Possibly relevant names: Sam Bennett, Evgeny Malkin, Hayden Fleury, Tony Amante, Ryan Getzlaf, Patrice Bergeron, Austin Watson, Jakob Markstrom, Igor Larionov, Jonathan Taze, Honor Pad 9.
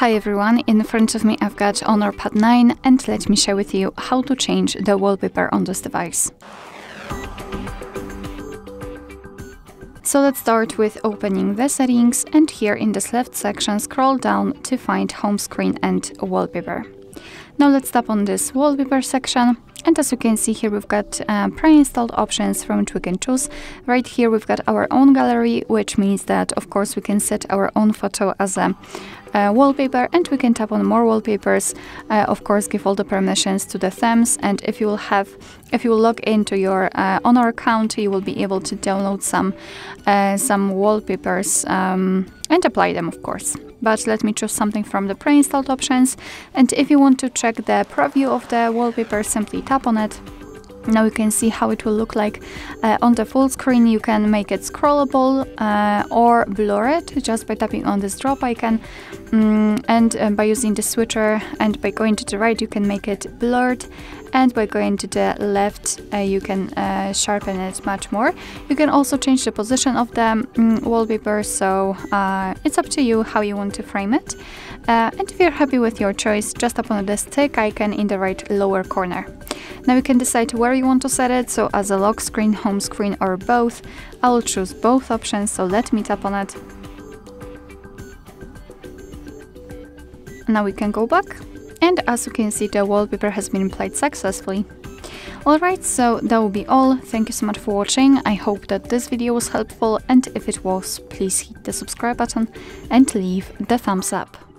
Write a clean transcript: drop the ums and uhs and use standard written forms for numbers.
Hi everyone, in front of me I've got Honor Pad 9 and let me share with you how to change the wallpaper on this device. So let's start with opening the settings and here in this left section scroll down to find home screen and wallpaper. Now let's tap on this wallpaper section. And as you can see here, we've got pre-installed options from which we can choose. Right here, we've got our own gallery, which means that, of course, we can set our own photo as a wallpaper, and we can tap on more wallpapers. Of course, give all the permissions to the themes, and if you will log into your Honor account, you will be able to download some wallpapers and apply them, of course. But let me choose something from the pre-installed options. And if you want to check the preview of the wallpaper, simply tap on it. Now you can see how it will look like on the full screen. You can make it scrollable or blur it just by tapping on this drop icon. And by using the switcher and by going to the right, you can make it blurred. And by going to the left, you can sharpen it much more. You can also change the position of the wallpaper, so it's up to you how you want to frame it. And if you're happy with your choice, just tap on the stick icon in the right lower corner. Now you can decide where you want to set it, so as a lock screen, home screen or both. I will choose both options, so let me tap on it. Now we can go back. And as you can see, the wallpaper has been applied successfully. Alright, so that will be all. Thank you so much for watching. I hope that this video was helpful, and if it was, please hit the subscribe button and leave the thumbs up.